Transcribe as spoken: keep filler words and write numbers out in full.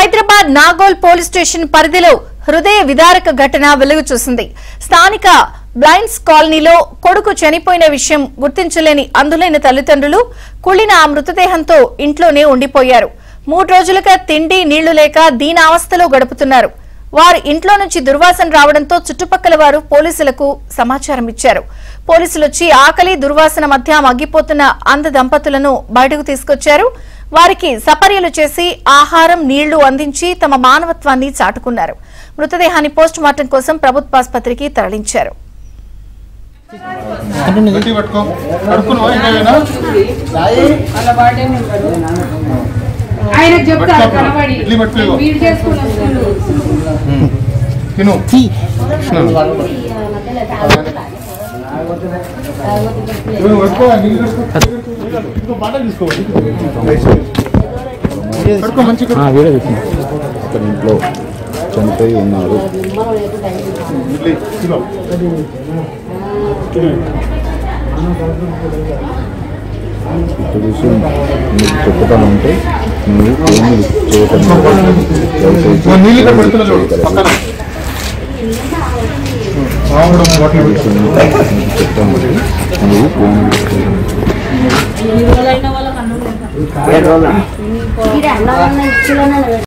Hyderabad Nagole police station పరిధిలో హృదయ విదారక ఘటన వెలుగు చూసింది. స్థానిక బ్లైండ్స్ కాలనీలో కొడుకు చనిపోయిన విషయం గుర్తించలేని అందులేని తల్లిదండ్రులు కుళ్ళిన ఆ మృతదేహంతో ఇంట్లోనే ఉండిపోయారు. మూడు రోజులుగా తిండి నీళ్లు లేక దీనావస్థలో గడుపుతున్నారు. వారి ఇంట్లో నుంచి దుర్వాసన రావడంతో చుట్టుపక్కల వారు పోలీసులకు సమాచారం ఇచ్చారు. పోలీసులు వచ్చి ఆకలి దుర్వాసన మధ్య మగ్గిపోతున్న అంధ దంపతులను బయటకు తీసుకొచ్చారు. వారికి సపర్యలు చేసి ఆహారం నీళ్లు అందించి తమ మానవత్వాన్ని చాటుకున్నారు. మృతదేహాన్ని పోస్ట్ మార్టం కోసం ప్రభుత్వ ఆసుపత్రికి తరలించారు. ఇంట్లో చనిపోయి ఉన్నారు. విషయం మీకు చెప్పుతానంటే మీకు ఏమి చేయటం చెప్తాను.